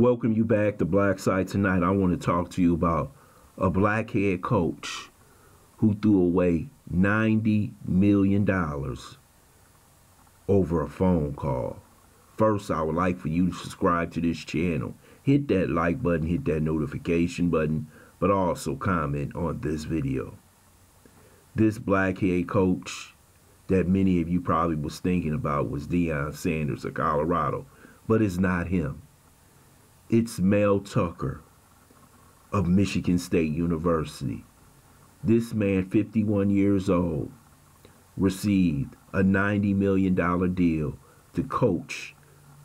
welcome you back to Black Site. Tonight I want to talk to you about a black head coach who threw away $90 million over a phone call. First, I would like for you to subscribe to this channel. Hit that like button, hit that notification button, but also comment on this video. This black head coach that many of you probably was thinking about was Deion Sanders of Colorado, but it's not him. It's Mel Tucker of Michigan State University. This man, 51 years old, received a $90 million deal to coach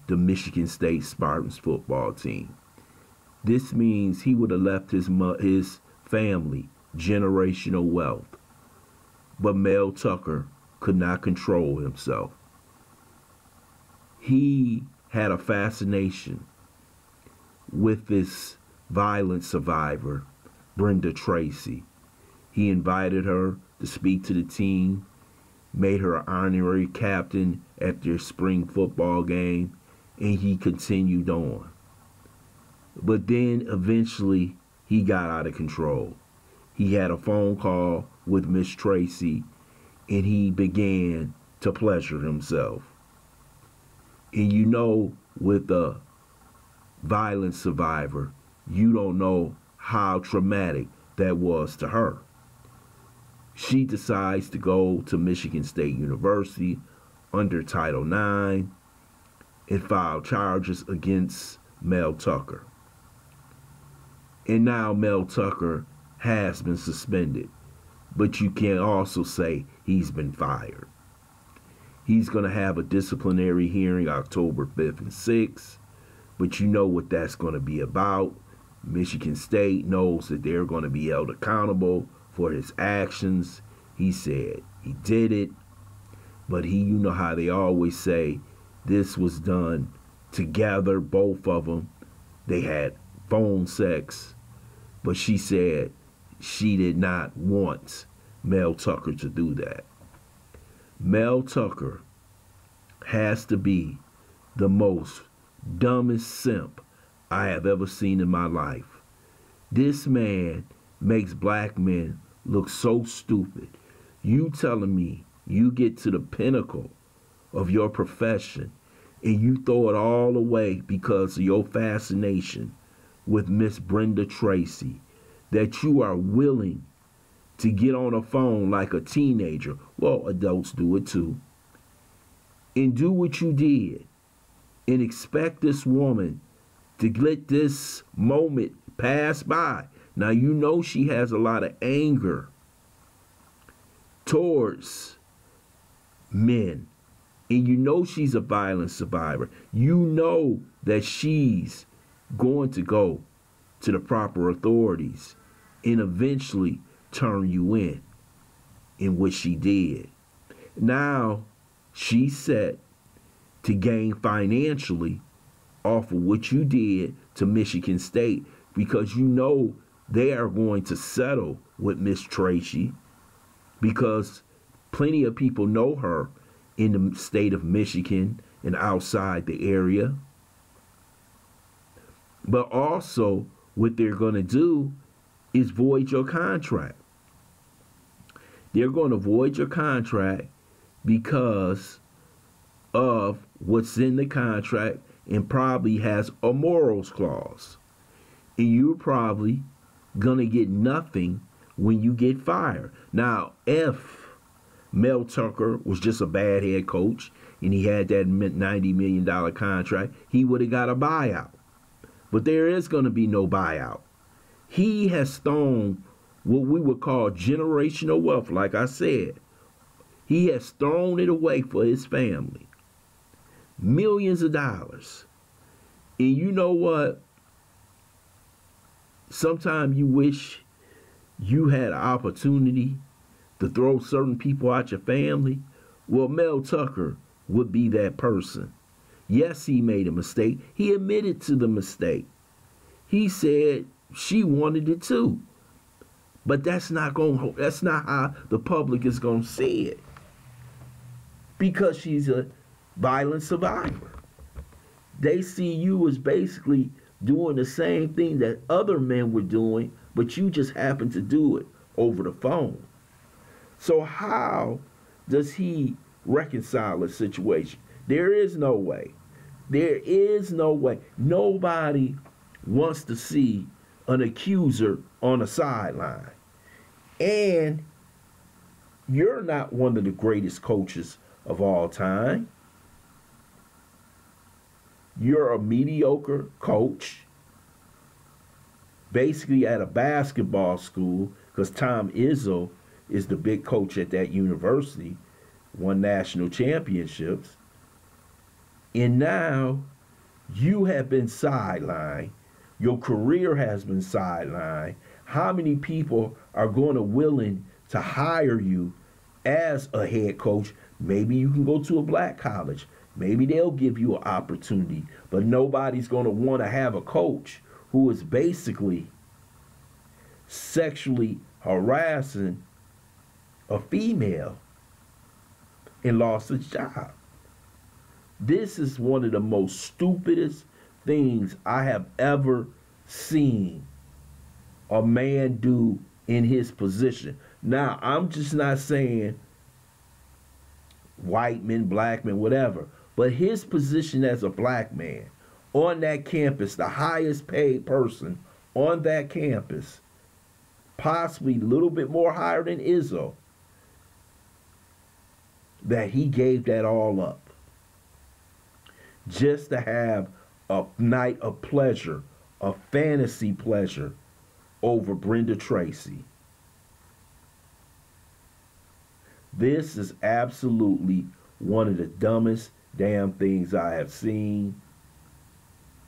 the Michigan State Spartans football team. This means he would have left his family generational wealth. But Mel Tucker could not control himself. He had a fascination with this violent survivor, Brenda Tracy. He invited her to speak to the team, made her an honorary captain at their spring football game, and he continued on. But then eventually he got out of control. He had a phone call with Miss Tracy, and he began to pleasure himself. And you know, with a violent survivor, you don't know how traumatic that was to her. She decides to go to Michigan State University under Title IX and file charges against Mel Tucker. And now Mel Tucker has been suspended, but you can also say he's been fired. He's going to have a disciplinary hearing October 5th and 6th, but you know what that's going to be about. Michigan State knows that they're going to be held accountable for his actions. He said he did it, but he, you know how they always say, this was done together, both of them. They had phone sex, but she said she did not want Mel Tucker to do that. Mel Tucker has to be the most dumbest simp I have ever seen in my life. This man makes black men look so stupid. You telling me you get to the pinnacle of your profession and you throw it all away because of your fascination with Miss Brenda Tracy, that you are willing to get on a phone like a teenager, well, adults do it too, and do what you did and expect this woman to let this moment pass by. Now, you know she has a lot of anger towards men. And you know she's a violent survivor. You know that she's going to go to the proper authorities and eventually turn you in what she did. Now, she's set to gain financially off of what you did to Michigan State, because you know they are going to settle with Miss Tracy, because plenty of people know her in the state of Michigan and outside the area. But also what they're going to do is void your contract. They're going to void your contract because of what's in the contract, and probably has a morals clause. And you're probably going to get nothing when you get fired. Now, if Mel Tucker was just a bad head coach and he had that $90 million contract, he would have got a buyout. But there is going to be no buyout. He has thrown what we would call generational wealth, like I said. He has thrown it away for his family. Millions of dollars. And you know what? Sometimes you wish you had an opportunity to throw certain people out your family. Well, Mel Tucker would be that person. Yes, he made a mistake. He admitted to the mistake. He said she wanted it too. But that's not how the public is going to see it, because she's a violent survivor. They see you as basically doing the same thing that other men were doing, but you just happened to do it over the phone. So how does he reconcile the situation? There is no way. There is no way. Nobody wants to see an accuser on a sideline. And you're not one of the greatest coaches of all time. You're a mediocre coach, basically at a basketball school, because Tom Izzo is the big coach at that university, won national championships. And now you have been sidelined. Your career has been sidelined. How many people are going to be willing to hire you as a head coach? Maybe you can go to a black college. Maybe they'll give you an opportunity. But nobody's going to want to have a coach who is basically sexually harassing a female and lost his job. This is one of the most stupidest things I have ever seen a man do in his position. Now, I'm just not saying white men, black men, whatever, but his position as a black man on that campus, the highest paid person on that campus, possibly a little bit more higher than Izzo, that he gave that all up just to have a night of pleasure, a fantasy pleasure over Brenda Tracy. This is absolutely one of the dumbest damn things I have seen.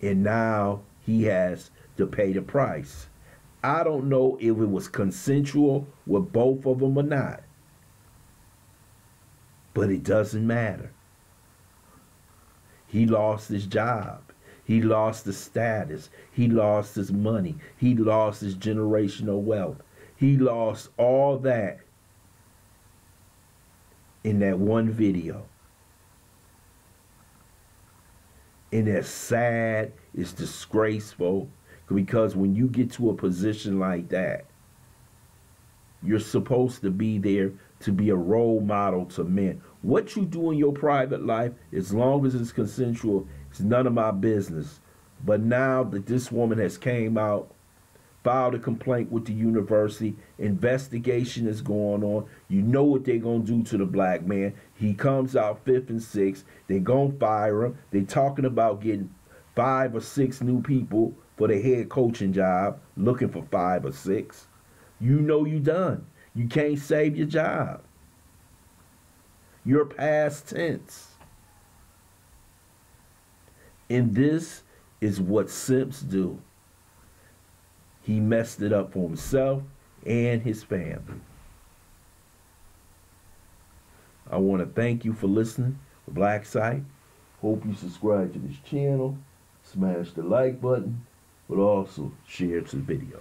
And now he has to pay the price. I don't know if it was consensual with both of them or not, but it doesn't matter. He lost his job. He lost his status. He lost his money. He lost his generational wealth. He lost all that in that one video. And it's sad, it's disgraceful, because when you get to a position like that, you're supposed to be there to be a role model to men. What you do in your private life, as long as it's consensual, it's none of my business. But now that this woman has came out, filed a complaint with the university, investigation is going on, you know what they're going to do to the black man. He comes out 5th and 6th, they're going to fire him. They're talking about getting 5 or 6 new people for the head coaching job, looking for 5 or 6. You know you done. You can't save your job. You're past tense. And this is what simps do. He messed it up for himself and his family. I want to thank you for listening to Black Site. Hope you subscribe to this channel, smash the like button, but also share this video.